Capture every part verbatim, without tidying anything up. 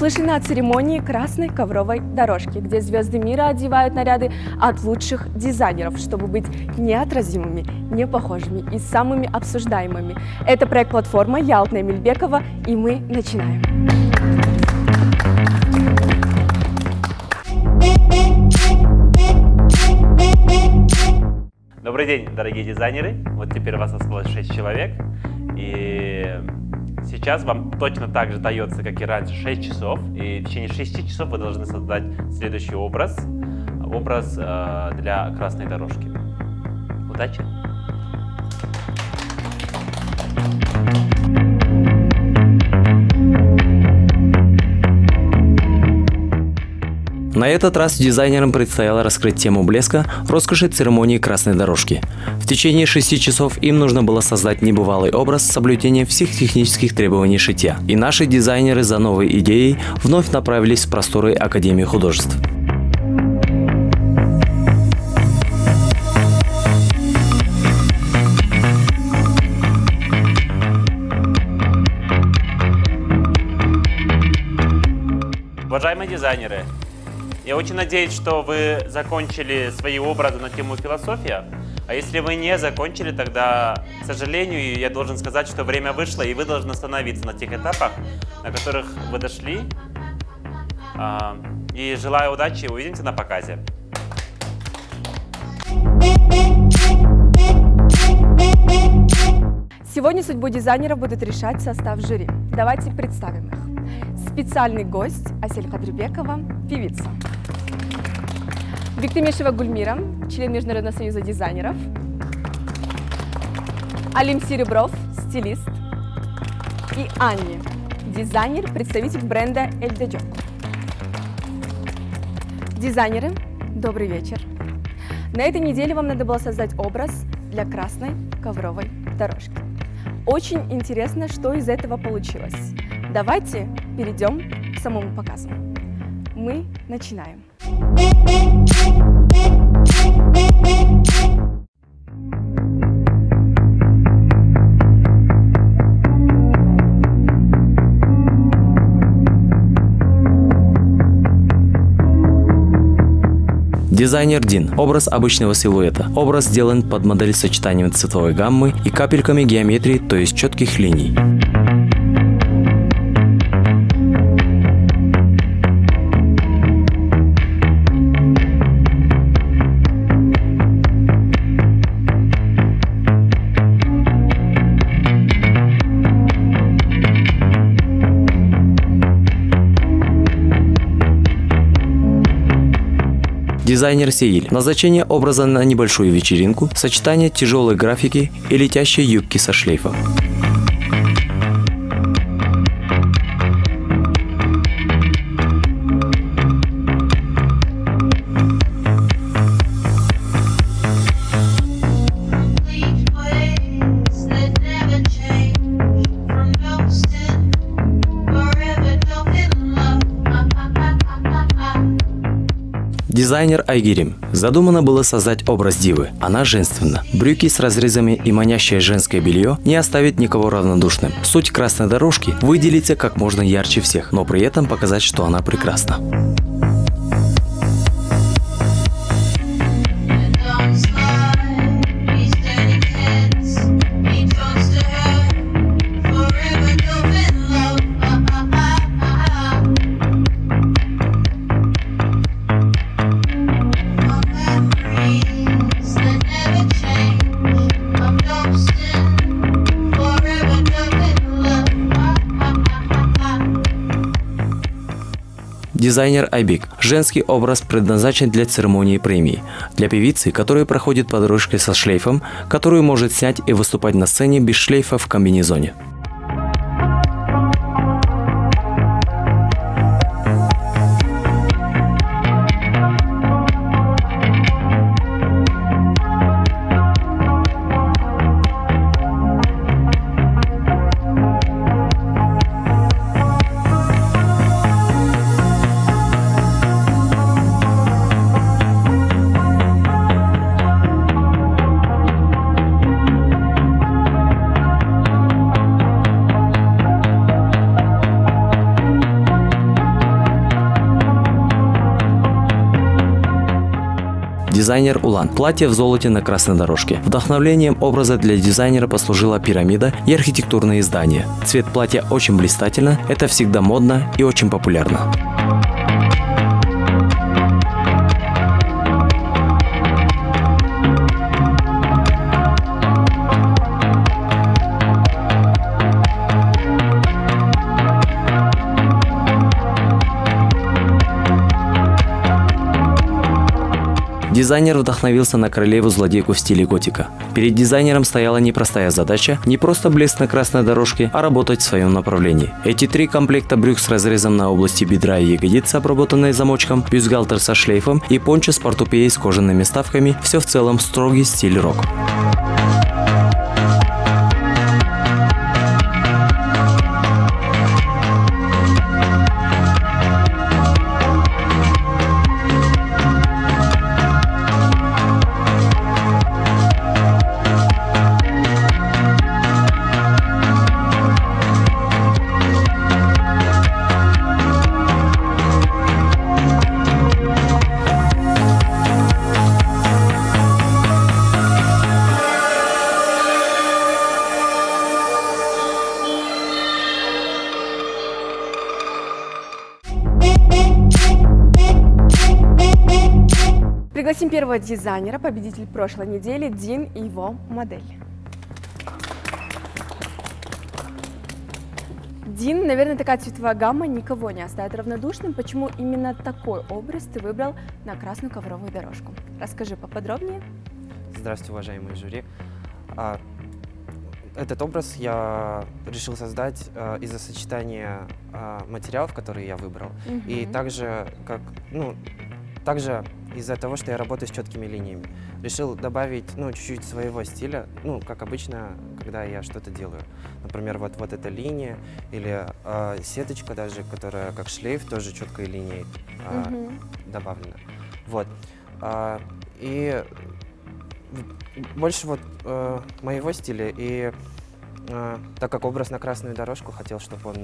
услышали на церемонии красной ковровой дорожки, где звезды мира одевают наряды от лучших дизайнеров, чтобы быть неотразимыми, непохожими и самыми обсуждаемыми. Это проект «Платформа», я Алтна Мельбекова, и мы начинаем. Добрый день, дорогие дизайнеры. Вот теперь вас осталось шесть человек. И сейчас вам точно так же дается, как и раньше, шесть часов. И в течение шести часов вы должны создать следующий образ. Образ э, для красной дорожки. Удачи! На этот раз дизайнерам предстояло раскрыть тему блеска, роскоши церемонии красной дорожки. В течение шести часов им нужно было создать небывалый образ с соблюдением всех технических требований шитья. И наши дизайнеры за новой идеей вновь направились в просторы Академии художеств. Уважаемые дизайнеры! Я очень надеюсь, что вы закончили свои образы на тему философия. А если вы не закончили, тогда, к сожалению, я должен сказать, что время вышло, и вы должны остановиться на тех этапах, на которых вы дошли. И желаю удачи, увидимся на показе. Сегодня судьбу дизайнеров будут решать состав жюри. Давайте представим их. Специальный гость Асель Кадрюбекова, певица. Виктор Мешева Гульмира, член Международного союза дизайнеров. Алим Сирюбров, стилист. И Анни, дизайнер, представитель бренда Эль Деджок. Дизайнеры, добрый вечер. На этой неделе вам надо было создать образ для красной ковровой дорожки. Очень интересно, что из этого получилось. Давайте перейдем к самому показу. Мы начинаем. Дизайнер Дин. Образ обычного силуэта. Образ сделан под модель с сочетанием цветовой гаммы и капельками геометрии, то есть четких линий. Дизайнер Сеиль. Назначение образа на небольшую вечеринку, сочетание тяжелой графики и летящей юбки со шлейфом. Дизайнер Айгерим. Задумано было создать образ дивы. Она женственна. Брюки с разрезами и манящее женское белье не оставит никого равнодушным. Суть красной дорожки – выделиться как можно ярче всех, но при этом показать, что она прекрасна. Дизайнер Айбик. Женский образ предназначен для церемонии премии. Для певицы, которая проходит по дорожке со шлейфом, которую может снять и выступать на сцене без шлейфа в комбинезоне. Дизайнер Улан. Платье в золоте на красной дорожке. Вдохновлением образа для дизайнера послужила пирамида и архитектурные здания. Цвет платья очень блистательно, это всегда модно и очень популярно. Дизайнер вдохновился на королеву-злодейку в стиле готика. Перед дизайнером стояла непростая задача – не просто блеск на красной дорожке, а работать в своем направлении. Эти три комплекта брюк с разрезом на области бедра и ягодиц, обработанные замочком, бюстгальтер со шлейфом и пончо с портупеей с кожаными вставками – все в целом строгий стиль рок. Пригласим первого дизайнера, победитель прошлой недели, Дин и его модель. Дин, наверное, такая цветовая гамма никого не оставит равнодушным. Почему именно такой образ ты выбрал на красную ковровую дорожку? Расскажи поподробнее. Здравствуйте, уважаемые жюри. Этот образ я решил создать э, из-за сочетания э, материалов, которые я выбрал, угу. и также как, ну, также из-за того, что я работаю с четкими линиями. Решил добавить ну, чуть-чуть своего стиля, ну, как обычно, когда я что-то делаю. Например, вот, вот эта линия или э, сеточка даже, которая как шлейф, тоже четкой линией э, mm-hmm. добавлена. Вот. Э, и больше вот э, моего стиля, и э, так как образ на красную дорожку, хотел, чтобы он...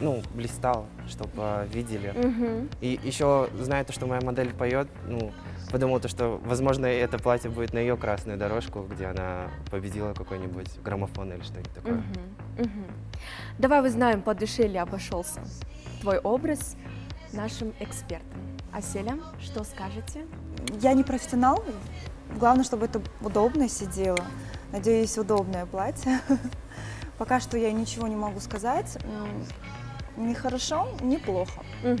ну, блистал, чтобы видели. Mm-hmm. И еще, зная то, что моя модель поет, ну, подумал, то, что, возможно, это платье будет на ее красную дорожку, где она победила какой-нибудь граммофон или что-нибудь такое. Mm-hmm. Mm-hmm. Давай узнаем, по душе ли обошелся твой образ нашим экспертам. Аселя, что скажете? Я не профессионал. Главное, чтобы это удобно сидело. Надеюсь, удобное платье. Пока что я ничего не могу сказать. Ни хорошо, ни плохо. Угу.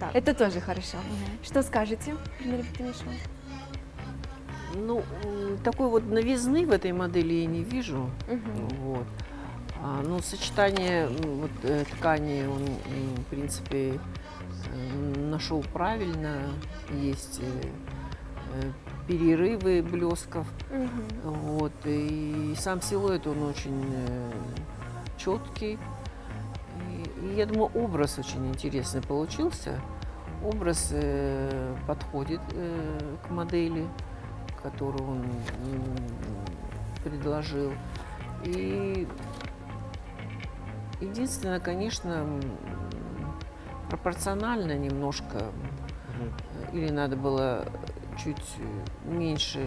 Так. Это тоже хорошо. Угу. Что скажете, Виктор Мешева? Ну, такой вот новизны в этой модели я не вижу. Угу. Вот. А, ну, сочетание вот, ткани он, в принципе, нашел правильно. Есть перерывы блесков, угу. вот, и сам силуэт он очень четкий. И, и я думаю, образ очень интересный получился. Образ э, подходит э, к модели, которую он э, предложил. И единственное, конечно, пропорционально немножко, угу. или надо было чуть меньше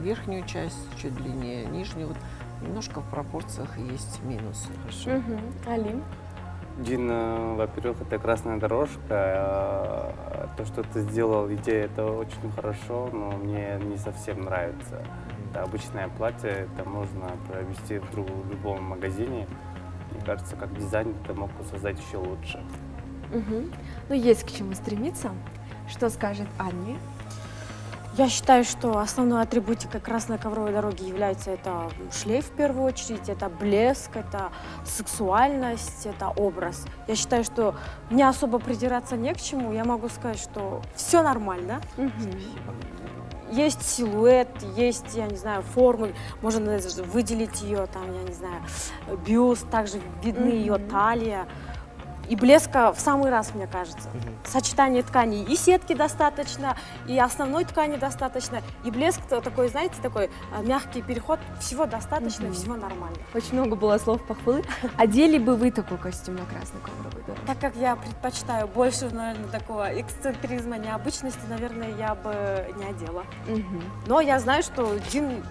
верхнюю часть, чуть длиннее нижнюю. Вот немножко в пропорциях есть минусы. Хорошо. Угу. Алим? Дин, во-первых, это красная дорожка. То, что ты сделал, идея, это очень хорошо, но мне не совсем нравится. Это обычное платье, это можно провести вдруг в любом магазине. Мне кажется, как дизайнер ты мог создать еще лучше. Угу. Ну, есть к чему стремиться. Что скажет Анни? Я считаю, что основной атрибутикой красной ковровой дороги является это шлейф в первую очередь, это блеск, это сексуальность, это образ. Я считаю, что мне особо придираться не к чему, я могу сказать, что все нормально. Угу. Есть силуэт, есть, я не знаю, формы, можно даже выделить ее, там, я не знаю, бюст, также видны угу. ее талия. и блеска в самый раз, мне кажется. Mm-hmm. Сочетание тканей и сетки достаточно, и основной ткани достаточно, и блеск такой, знаете, такой мягкий переход. Всего достаточно, mm-hmm. всего нормально. Очень много было слов похвалы. Одели бы вы такой костюм на красный ковровый дорожный? Так как я предпочитаю больше, наверное, такого эксцентризма, необычности, наверное, я бы не одела. Mm-hmm. Но я знаю, что Дин,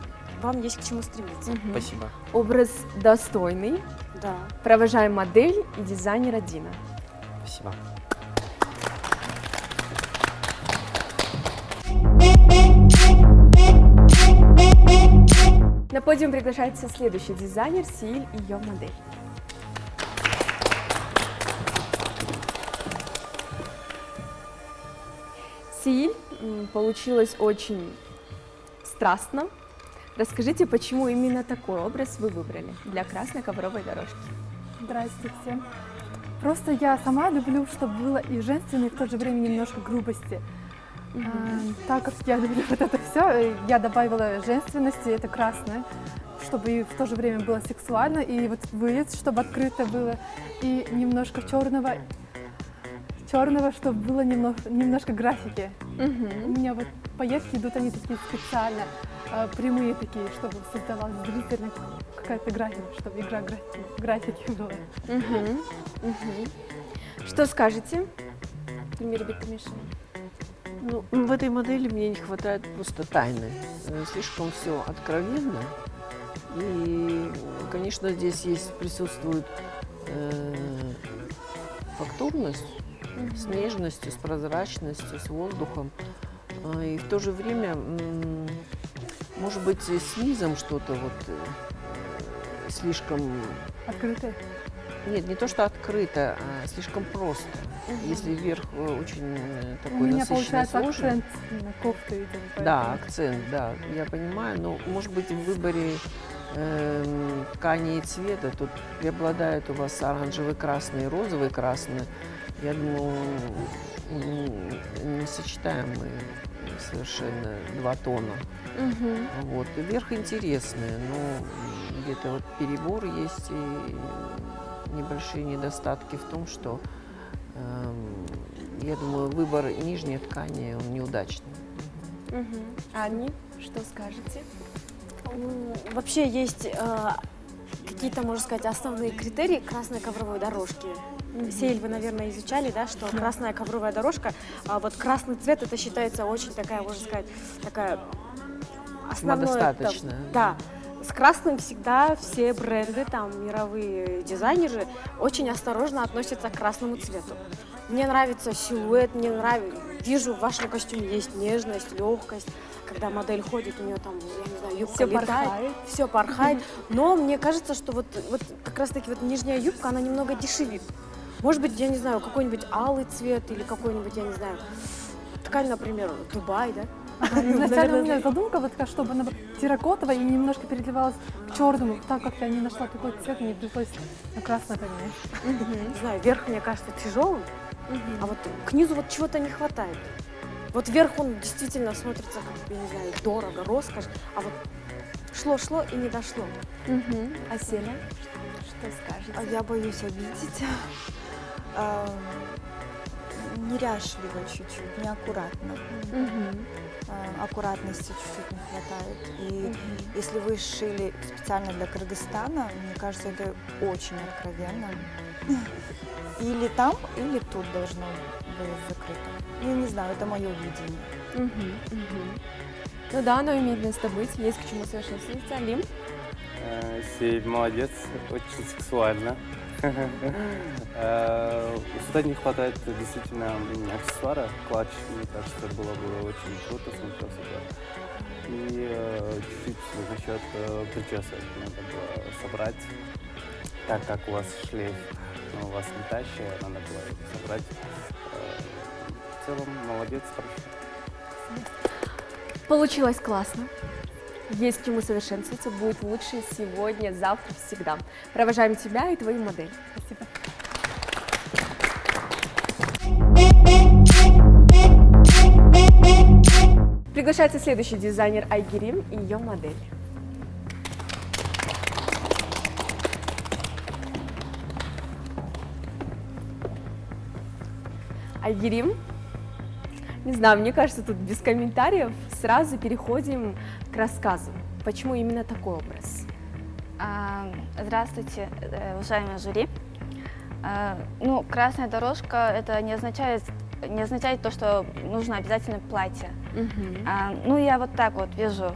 вам есть к чему стремиться. Mm-hmm. Спасибо. Образ достойный. Да. Провожаем модель и дизайнера Дина. Спасибо. На подиум приглашается следующий дизайнер, Силь и ее модель. Силь, получилось очень страстно. Расскажите, почему именно такой образ вы выбрали для красной ковровой дорожки? Здравствуйте. Просто я сама люблю, чтобы было и женственно, и в то же время немножко грубости. Mm-hmm. а, так как я люблю вот это все, я добавила женственности, это красное, чтобы и в то же время было сексуально, и вот вырез, чтобы открыто было, и немножко черного, черного, чтобы было немножко, немножко графики. Mm-hmm. У меня вот поездки идут, они такие специально прямые такие, чтобы создавалась зрительная какая-то графика, чтобы игра графики, графики была. Угу, угу. Что скажете, например, Виктор Мешева? Ну, в этой модели мне не хватает просто тайны. Слишком все откровенно. И, конечно, здесь есть, присутствует э, фактурность, угу. с нежностью, с прозрачностью, с воздухом. И в то же время... Может быть, с низом что-то вот слишком... Открытое? Нет, не то, что открыто, а слишком просто. Угу. Если верх очень такой насыщенный. У меня получается сложный. Акцент на кофту, видимо. Поэтому. Да, акцент, да, я понимаю. Но, может быть, в выборе э, ткани и цвета тут преобладают у вас оранжевый, красный, розовый, красный. Я думаю, несочетаемые совершенно два тона. Угу. Вот. И верх интересный, но где-то вот перебор есть и небольшие недостатки в том, что, э, я думаю, выбор нижней ткани он неудачный. Угу. Ани, что скажете? Вообще есть э, какие-то, можно сказать, основные критерии красной ковровой дорожки. Сель, вы, наверное, изучали, да, что красная ковровая дорожка, а вот красный цвет, это считается очень такая, можно сказать, такая основная. Самодостаточная. Да, да. С красным всегда все бренды, там, мировые дизайнеры очень осторожно относятся к красному цвету. Мне нравится силуэт, мне нравится, вижу, в вашем костюме есть нежность, легкость. Когда модель ходит, у нее там, я не знаю, юбка все летает, порхает. все порхает. Но мне кажется, что вот, вот как раз-таки вот нижняя юбка, она немного дешевит. Может быть, я не знаю, какой-нибудь алый цвет или какой-нибудь, я не знаю, ткань, например, Дубай, да? Изначально у меня задумка вот такая, чтобы она терракотовая и немножко переливалась к черному, так как я не нашла такой цвет, мне пришлось на красное поменять. Не знаю, верх, мне кажется, тяжелым, а вот к низу вот чего-то не хватает. Вот вверх он действительно смотрится, как, я не знаю, дорого, роскошь, а вот шло-шло и не дошло. А Селя, что скажете? Я боюсь обидеть. А, неряшливо чуть-чуть, неаккуратно. Mm-hmm. а, аккуратности чуть-чуть не хватает. И mm-hmm. если вы шили специально для Кыргызстана, мне кажется, это очень откровенно. Mm-hmm. Или там, или тут должно быть закрыто. Я не знаю, это мое видение. Mm-hmm. Mm-hmm. Ну да, оно имеет место быть, есть к чему совершенствоваться. Алим? Сей молодец, очень сексуально. Сюда не хватает действительно аксессуара, клатч, мне кажется, было бы очень круто смотрелся. И чуть-чуть насчет причесок надо было собрать, так как у вас шлейф, у вас летающая, надо было собрать. В целом, молодец, хорошо. Получилось классно. Есть к чему совершенствоваться, будет лучше сегодня, завтра, всегда. Провожаем тебя и твою модель. Спасибо. Приглашается следующий дизайнер Айгерим и ее модель. Айгерим. Не знаю, мне кажется, тут без комментариев. Сразу переходим к рассказу. Почему именно такой образ? Здравствуйте, уважаемые жюри. Ну, красная дорожка, это не означает, не означает то, что нужно обязательно платье. Угу. А, ну, я вот так вот вижу.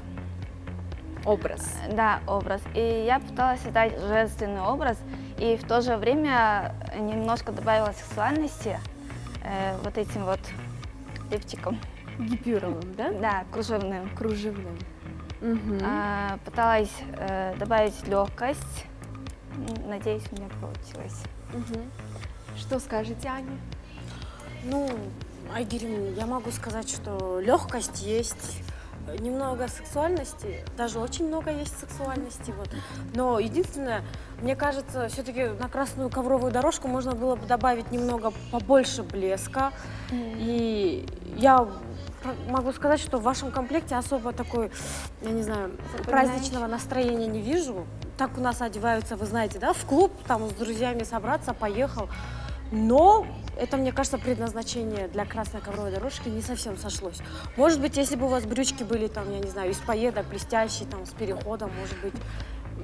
Образ. Да, образ. И я пыталась создать женственный образ, и в то же время немножко добавила сексуальности э, вот этим вот лифчиком. Гипюровым, да? Да, кружевным. Кружевным. Угу. А, пыталась э, добавить легкость. Надеюсь, у меня получилось. Угу. Что скажете, Аня? Ну, Айгерим, я могу сказать, что легкость есть, немного сексуальности, даже очень много есть сексуальности. Вот. Но единственное, мне кажется, все-таки на красную ковровую дорожку можно было бы добавить немного побольше блеска. Mm. И я могу сказать, что в вашем комплекте особо такой, я не знаю, праздничного настроения не вижу. Так у нас одеваются, вы знаете, да, в клуб, там с друзьями собраться, поехал. Но это, мне кажется, предназначение для красной ковровой дорожки не совсем сошлось. Может быть, если бы у вас брючки были, там, я не знаю, из пайеток, блестящие, там, с переходом, может быть.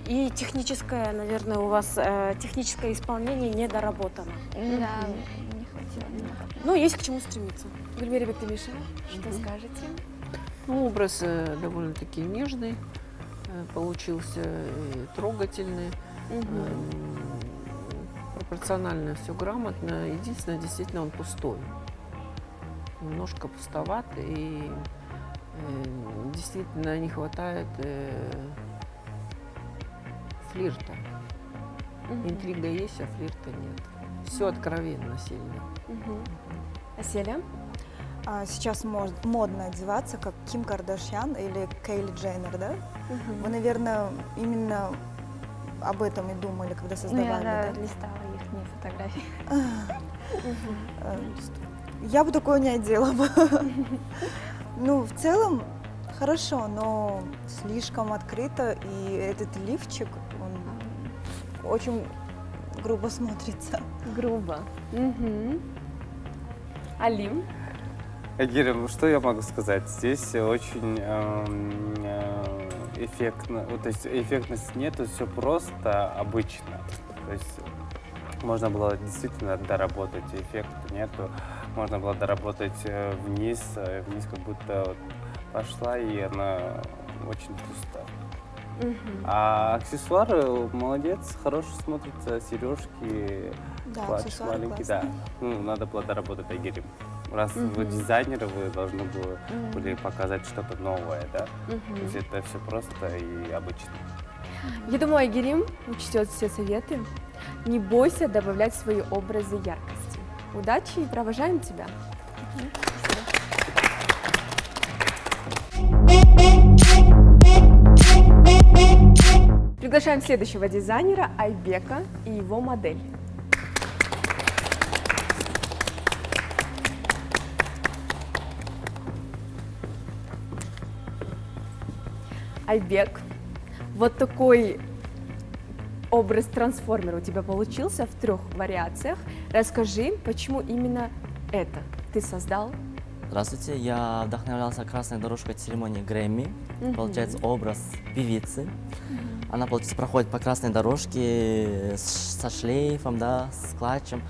И техническое, наверное, у вас э, техническое исполнение недоработано. Да, mm-hmm. не хватило. Mm-hmm. Ну, есть к чему стремиться. Гульмира Бектимишева, mm-hmm. что скажете? Ну, образ э, довольно-таки нежный, э, получился трогательный. Mm-hmm. э, Пропорционально все грамотно. Единственное, действительно, он пустой. Немножко пустоват, и э, действительно не хватает э, флирта. Mm-hmm. Интрига есть, а флирта нет. Все откровенно сильно. Mm-hmm. Аселя? Сейчас модно одеваться, как Ким Кардашьян или Кейли Дженнер, да? Mm-hmm. Вы, наверное, именно об этом и думали, когда создавали, ну, я, да, да? листала их, не фотографии. Я бы такое не одела бы. Ну, в целом, хорошо, но слишком открыто, и этот лифчик, он очень грубо смотрится. Грубо. Алим? Айгерим, ну что я могу сказать? Здесь очень эффектно, то есть эффектности нету, все просто, обычно. То есть можно было действительно доработать, эффекта нету, можно было доработать вниз, вниз как будто вот пошла, и она очень пуста. Угу. А аксессуары, молодец, хорошо смотрятся, сережки, да, платье маленький, да. Ну, надо было доработать, Айгерим. Раз угу. вы дизайнеры, вы должны были, угу. были показать что-то новое, да? Угу. То есть это все просто и обычно. Я думаю, Айгерим учтет все советы. Не бойся добавлять свои образы яркости. Удачи и провожаем тебя! Угу. Приглашаем следующего дизайнера Айбека и его модель. Айбек, вот такой образ трансформера у тебя получился в трех вариациях. Расскажи, почему именно это ты создал? Здравствуйте, я вдохновлялся красной дорожкой церемонии Грэмми. Угу. Получается образ певицы. Угу. Она, получается, проходит по красной дорожке со шлейфом, да, с клатчем.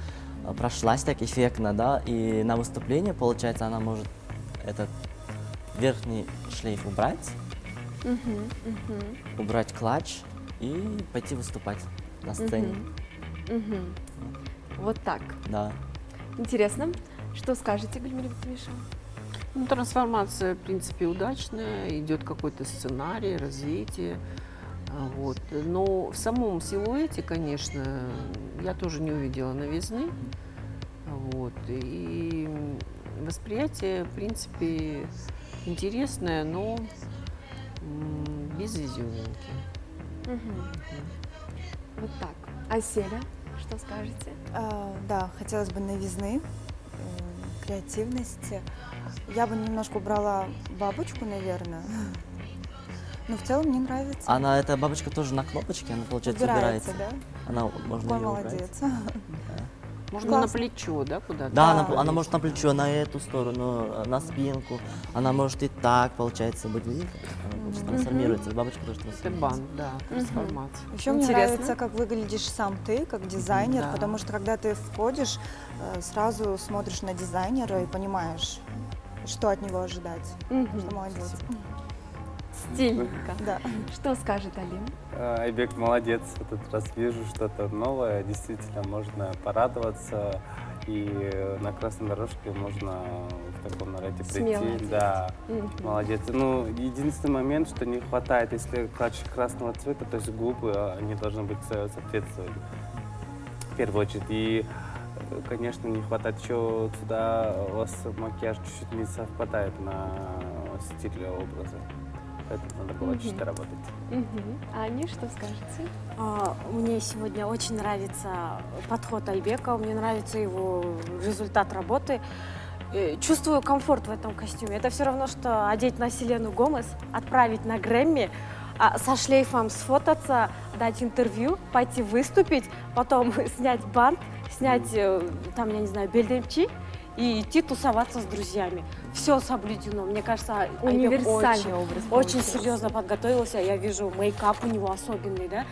Прошлась так эффектно, да, и на выступление, получается, она может этот верхний шлейф убрать, uh -huh, uh -huh. убрать клатч и пойти выступать на сцене. Uh -huh, uh -huh. Вот так? Да. Интересно. Что скажете, Гульмира Бектимишева? Ну, трансформация, в принципе, удачная, идет какой-то сценарий, развитие. Вот. Но в самом силуэте, конечно, я тоже не увидела новизны. Вот. И восприятие, в принципе, интересное, но без изюминки. Угу. Угу. Вот так. Аселя, что скажете? А, да, хотелось бы новизны, креативности. Я бы немножко убрала бабочку, наверное. Но в целом мне нравится. Она, эта бабочка тоже на кнопочке, она, получается, убирается. убирается. Да? Она, можно ее убрать. Молодец. Да. Можно классно. На плечо, да, куда-то? Да, да. Она, она может на плечо, на эту сторону, на спинку. Она может и так, получается, быть. Она трансформируется. Mm -hmm. Бабочка тоже трансформируется. Это бант, да, трансформация. Mm -hmm. Еще мне нравится, как выглядишь сам ты, как дизайнер, да. Потому что когда ты входишь, сразу смотришь на дизайнера и понимаешь, что от него ожидать. Mm -hmm. Что молодец. Стильненько. Да. Что скажет Алим? Айбек молодец, в этот раз вижу что-то новое, действительно можно порадоваться, и на красной дорожке можно в таком наряде прийти. Да, mm-hmm. молодец. Ну, единственный момент, что не хватает, если клатч красного цвета, то есть губы, они должны быть соответствовать в первую очередь. И, конечно, не хватает еще сюда, у вас макияж чуть-чуть не совпадает на стиль образа. Поэтому надо было чуть-чуть работать. А Аня, что скажете? А, мне сегодня очень нравится подход Айбека, мне нравится его результат работы. Чувствую комфорт в этом костюме. Это все равно, что одеть на Селену Гомес, отправить на Грэмми, со шлейфом сфотаться, дать интервью, пойти выступить, потом снять бант, снять, там, я не знаю, бельдемчи. И идти тусоваться с друзьями. Все соблюдено. Мне кажется, универсальный образ. Очень серьезно подготовился. Я вижу, мейкап у него особенный, да?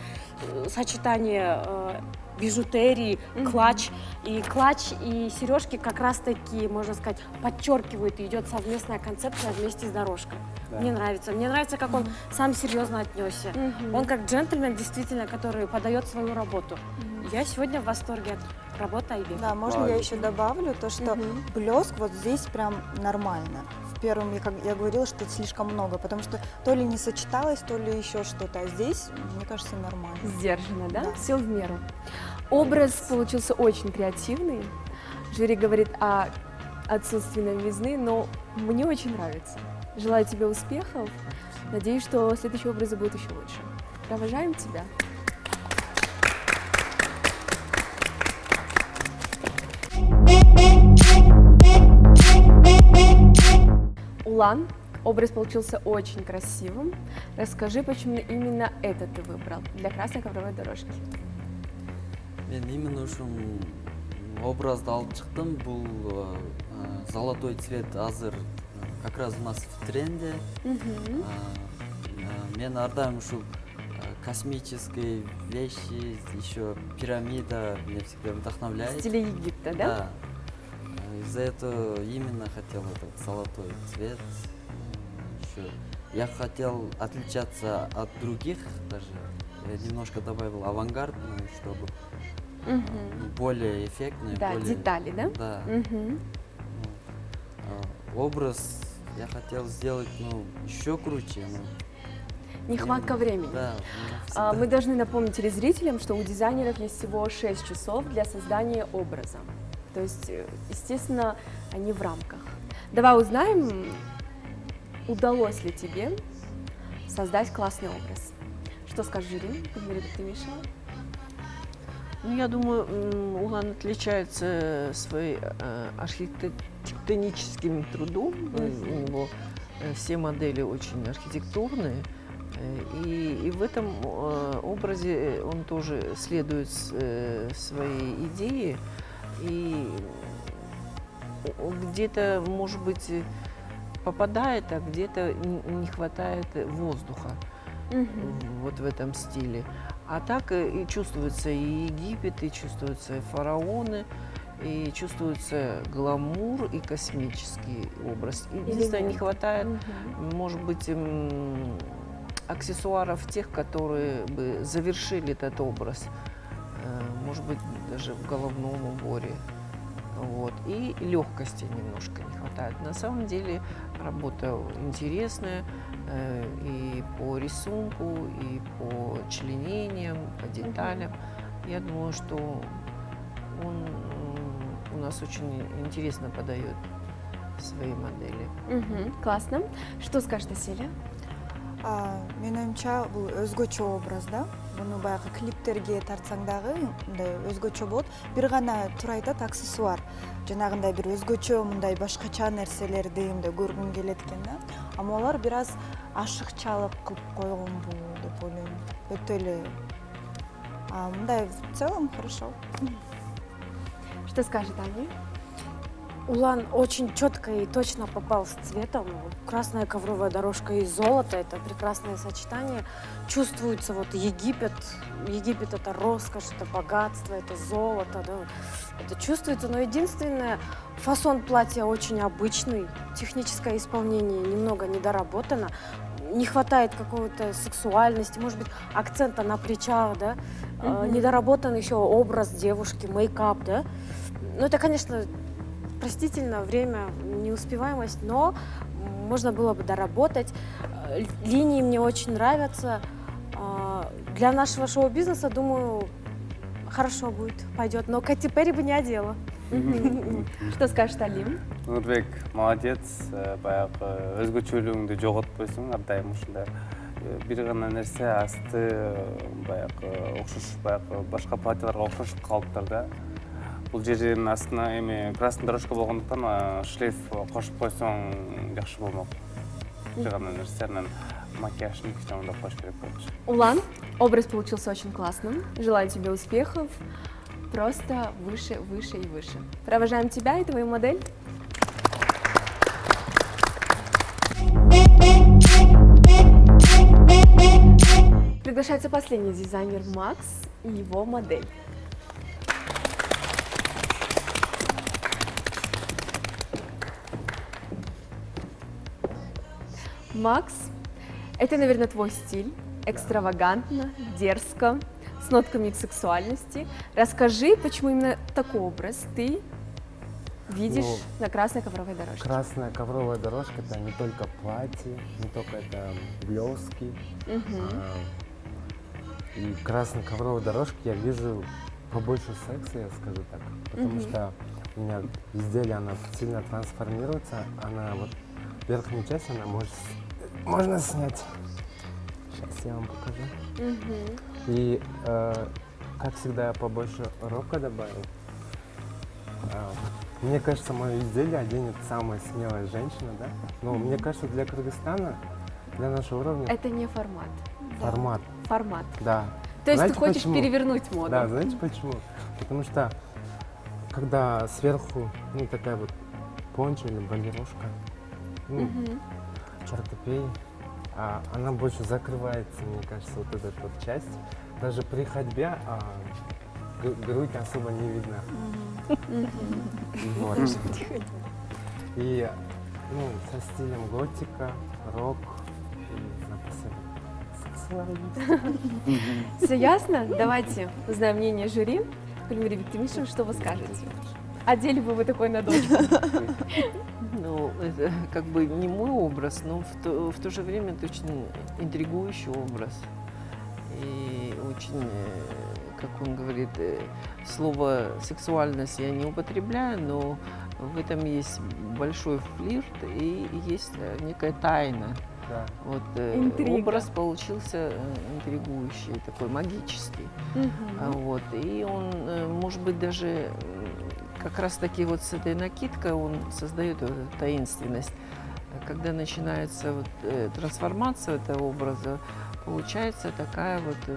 Сочетание э, бижутерии, mm-hmm. клатч. И клатч и сережки как раз-таки, можно сказать, подчеркивают. Идет совместная концепция вместе с дорожкой. Да. Мне нравится. Мне нравится, как mm-hmm. он сам серьезно отнесся. Mm-hmm. Он как джентльмен, действительно, который подает свою работу. Mm-hmm. Я сегодня в восторге от... Работа и да, можно я еще добавлю то, что угу. блеск вот здесь прям нормально. В первом я, я говорила, что это слишком много, потому что то ли не сочеталось, то ли еще что-то. А здесь, мне кажется, нормально. Сдержанно, да? да? Все в меру. Образ Есть. Получился очень креативный. Жюри говорит о отсутствии новизны, но мне очень нравится. Желаю тебе успехов. Надеюсь, что следующие образы будут еще лучше. Провожаем тебя. Улан, образ получился очень красивым. Расскажи, почему именно это ты выбрал для красной ковровой дорожки? Мен именно ушум образ алып чыктым. Бул золотой цвет азыр как раз у нас в тренде. Мен ардайым ушу космические вещи, еще пирамида меня всегда вдохновляет. В стиле Египта, да? Да. Из-за этого именно хотел этот золотой цвет. Еще я хотел отличаться от других, даже я немножко добавил авангардную, чтобы угу. более эффектную. Да, более... детали, да? Да. Угу. Образ я хотел сделать ну, еще круче. Ну, нехватка времени. Да, да, мы должны напомнить телезрителям, что у дизайнеров есть всего шесть часов для создания образа. То есть, естественно, они в рамках. Давай узнаем, удалось ли тебе создать классный образ. Что скажешь, жюри? Ты, Миша? Ну, я думаю, Улан отличается своим архитектоническим трудом. Mm-hmm. У него все модели очень архитектурные. И, и в этом образе он тоже следует своей идее. И где-то, может быть, попадает, а где-то не хватает воздуха mm-hmm. вот в этом стиле. А так и чувствуется и Египет, и чувствуются и фараоны, и чувствуется гламур, и космический образ. Единственное, не хватает, mm-hmm. может быть, аксессуаров тех, которые бы завершили этот образ. Может быть, даже в головном уборе. Вот. И легкости немножко не хватает. На самом деле работа интересная э, и по рисунку, и по членениям, по деталям. Mm-hmm. Я думаю, что он у нас очень интересно подает свои модели. Mm-hmm. Классно. Что скажет Аселя? Менимча был өзгөчө образ, да? Буну баягы клиптерге тартсаңдагы мындай өзгөчө болот. Бир гана турайда аксессуар. Жанагындай бир өзгөчө, мындай башкача нерселерди мындай көргүм келет экен да. Ама алар бир аз ашыкчалык кылып койгон бул деп ойлойм. Өтө эле мындай в целом хорошо. Что скажет Али? Улан очень четко и точно попал с цветом. Красная ковровая дорожка и золото – это прекрасное сочетание. Чувствуется вот Египет. Египет – это роскошь, это богатство, это золото. Да? Это чувствуется. Но единственное, фасон платья очень обычный. Техническое исполнение немного недоработано. Не хватает какой-то сексуальности, может быть, акцента на плечах, да? Mm-hmm. Недоработан еще образ девушки, мейкап, да? Ну, это, конечно, простительно, время, неуспеваемость, но можно было бы доработать. Линии мне очень нравятся. Для нашего шоу-бизнеса, думаю, хорошо будет, пойдет. Но Кэти Перри бы не одела. Что скажет Алим? Нурбек, молодец. Баягы өзгөчөлүгүңдү жоготпойсуң, абдайым ушундай. Бир гана нерсе асты баягы окшош, баягы башка платьяларга окшошуп калыптыр да. Бул жердин астына эми красный дорожка болгондуктан шлейф кошуп койсоң жакшы болмок. Бир гана нерсенин макияжын кичине коюш керек болчу. Улан, образ получился очень классным. Желаю тебе успехов. Просто выше, выше и выше. Провожаем тебя и твою модель. Приглашается последний дизайнер Макс и его модель. Макс, это, наверное, твой стиль. Экстравагантно, дерзко, с нотками сексуальности. Расскажи, почему именно такой образ ты видишь ну, на красной ковровой дорожке? Красная ковровая дорожка – это не только платье, не только это блески. Угу. А, и красной ковровой дорожке я вижу побольше секса, я скажу так. Потому угу. что у меня изделие, оно сильно трансформируется. Она вот верхнюю часть, она может... Можно снять. Сейчас я вам покажу. Угу. И, э, как всегда, я побольше рока добавил. Э, мне кажется, мое изделие оденет самая смелая женщина, да? Но mm-hmm. мне кажется, для Кыргызстана, для нашего уровня... Это не формат. Формат. Да. Формат. Да. То есть знаете, ты хочешь почему? Перевернуть моду. Да, знаете почему? Потому что, когда сверху, ну, такая вот пончо или бандерушка, ну, mm-hmm. чертопей, А, она больше закрывается, мне кажется, вот эта вот часть. Даже при ходьбе а, грудь особо не видна. Вот. И ну, со стилем готика, рок и напоследок. Все ясно? Давайте узнаем мнение жюри. Гульмира Виктор, что вы скажете? Одели бы вы такой на дочку? Ну, это как бы не мой образ, но в то, в то же время это очень интригующий образ. И очень, как он говорит, слово «сексуальность» я не употребляю, но в этом есть большой флирт и есть некая тайна. Да. Вот, интрига. Образ получился интригующий, такой магический. Угу. Вот, и он, может быть, даже... Как раз таки вот с этой накидкой он создает вот эту таинственность. Когда начинается вот, э, трансформация этого образа, получается такая вот э,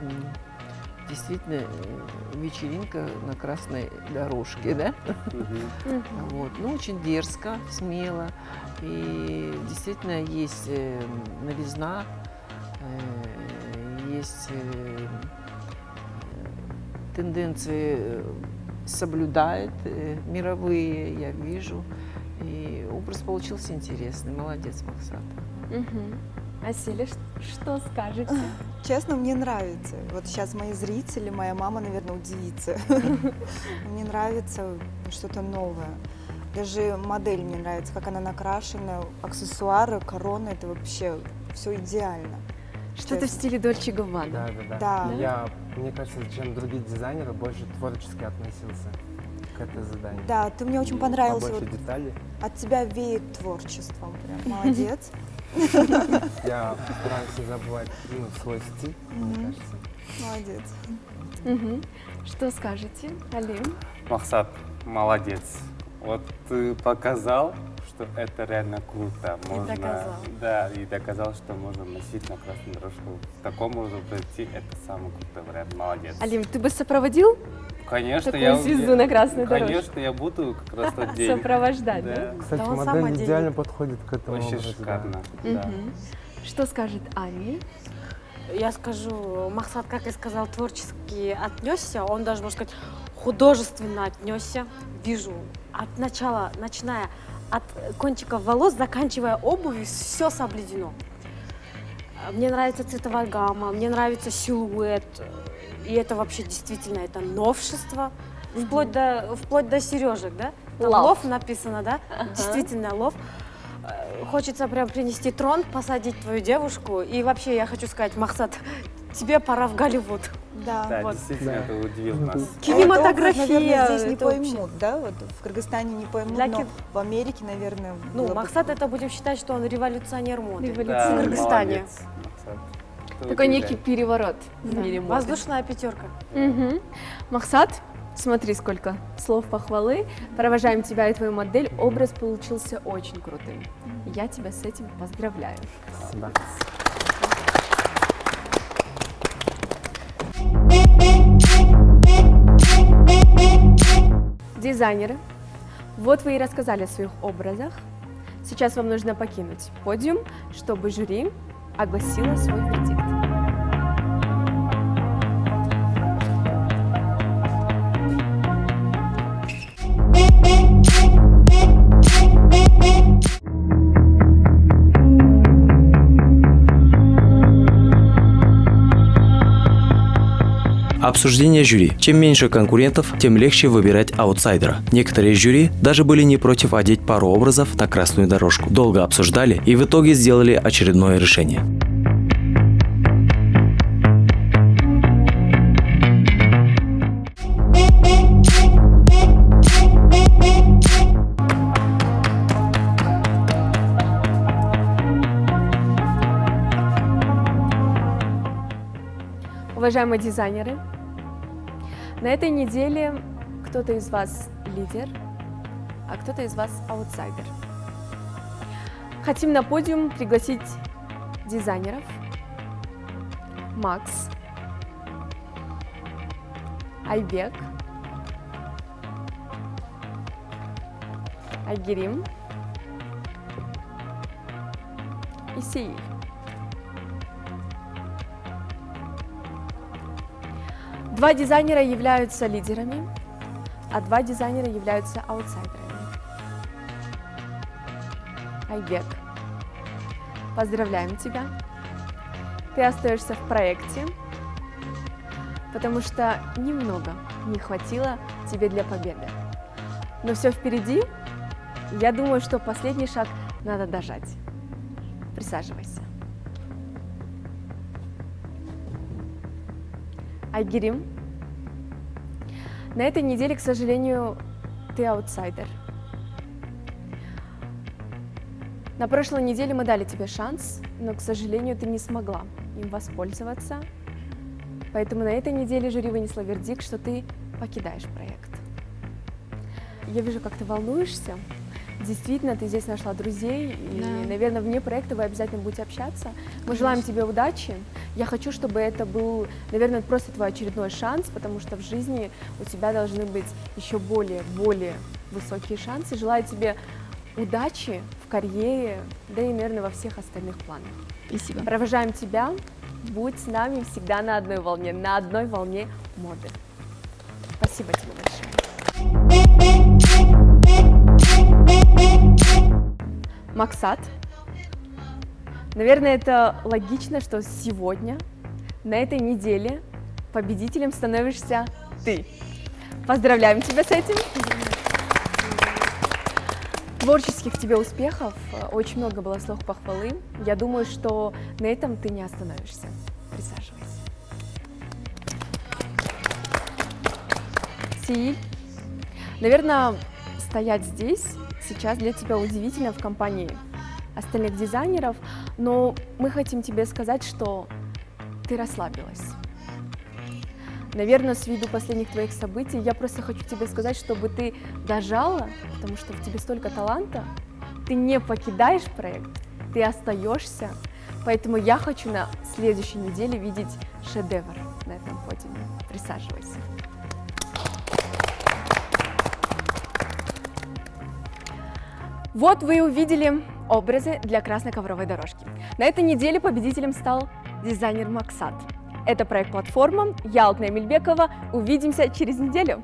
действительно вечеринка на красной дорожке, да? Вот, ну очень дерзко, смело, и действительно есть новизна, есть тенденции. Соблюдает э, мировые, я вижу. И образ получился интересный. Молодец, Максат. Угу. Асель, что скажете? Честно, мне нравится. Вот сейчас мои зрители, моя мама, наверное, удивится. Мне нравится что-то новое. Даже модель мне нравится, как она накрашена, аксессуары, корона. Это вообще все идеально. Что-то в стиле Дольче Габбана. Да, да, да. да. Я, мне кажется, чем другие дизайнеры, больше творчески относился к этой заданию. Да, ты мне очень понравился. Побольше вот деталей. От тебя веет творчеством. Прям молодец. Я стараюсь забывать свой стиль, мне кажется. Молодец. Что скажете, Алим? Махсат, молодец. Вот ты показал, что это реально круто. Можно, и доказал. Да, и доказал, что можно носить на красную дорожку. В таком можно пройти, это самый крутой вариант. Молодец. Алим, ты бы сопроводил? Конечно, такую я звезду на красную дорожку. Конечно, я буду как раз тот день. Сопровождать, да? да? Кстати, да, модель идеально подходит к этому. Очень образу, шикарно. Да. Угу. Да. Что скажет Али? Я скажу, Махсат, как я сказал, творчески отнесся. Он даже, может сказать, художественно отнесся. Вижу, от начала, начиная от кончиков волос, заканчивая обувью, все соблюдено. Мне нравится цветовая гамма, мне нравится силуэт. И это вообще действительно это новшество. Mm-hmm. Вплоть до, вплоть до сережек, да? Там лов. лов написано, да? Uh-huh. Действительно лов. Хочется прям принести трон, посадить твою девушку. И вообще я хочу сказать, Махсат, тебе пора в Голливуд. Да, да вот. Действительно, да. Это удивило нас. Кинематография. Это, наверное, здесь не это поймут, вообще. Да? Вот в Кыргызстане не поймут, для но кин... в Америке, наверное... Ну, Махсат, это будем считать, что он революционер моды. Революционер. Да, в Кыргызстане. Молодец, Махсат. Такой некий переворот в мире моды. Воздушная пятерка. Угу. Махсат, смотри, сколько слов похвалы. Провожаем тебя и твою модель. Образ получился очень крутым. Я тебя с этим поздравляю. Спасибо. Дизайнеры, вот вы и рассказали о своих образах. Сейчас вам нужно покинуть подиум, чтобы жюри огласило свой вердикт. Обсуждение жюри. Чем меньше конкурентов, тем легче выбирать аутсайдера. Некоторые жюри даже были не против одеть пару образов на красную дорожку. Долго обсуждали и в итоге сделали очередное решение. Уважаемые дизайнеры, на этой неделе кто-то из вас лидер, а кто-то из вас аутсайдер. Хотим на подиум пригласить дизайнеров Макс, Айбек, Айгерим и Сеир. Два дизайнера являются лидерами, а два дизайнера являются аутсайдерами. Айбек, поздравляем тебя. Ты остаешься в проекте, потому что немного не хватило тебе для победы. Но все впереди. Я думаю, что последний шаг надо дожать. Присаживайся. Айгерим, на этой неделе, к сожалению, ты аутсайдер. На прошлой неделе мы дали тебе шанс, но, к сожалению, ты не смогла им воспользоваться. Поэтому на этой неделе жюри вынесло вердикт, что ты покидаешь проект. Я вижу, как ты волнуешься. Действительно, ты здесь нашла друзей, и, да. наверное, вне проекта вы обязательно будете общаться. Конечно. Мы желаем тебе удачи. Я хочу, чтобы это был, наверное, просто твой очередной шанс, потому что в жизни у тебя должны быть еще более, более высокие шансы. Желаю тебе удачи в карьере, да и, наверное, во всех остальных планах. Спасибо. Провожаем тебя. Будь с нами всегда на одной волне, на одной волне моды. Спасибо тебе большое. Максат, наверное, это логично, что сегодня, на этой неделе, победителем становишься ты. Поздравляем тебя с этим. Творческих тебе успехов, очень много было слов похвалы. Я думаю, что на этом ты не остановишься. Присаживайся. Сииль, наверное, стоять здесь сейчас для тебя удивительно в компании остальных дизайнеров, но мы хотим тебе сказать, что ты расслабилась. Наверное, с виду последних твоих событий я просто хочу тебе сказать, чтобы ты дожала, потому что в тебе столько таланта, ты не покидаешь проект, ты остаешься. Поэтому я хочу на следующей неделе видеть шедевр на этом подиуме. Присаживайся. Вот вы увидели образы для красной ковровой дорожки. На этой неделе победителем стал дизайнер Максат. Это проект «Платформа». Я Алтна Мельбекова. Увидимся через неделю.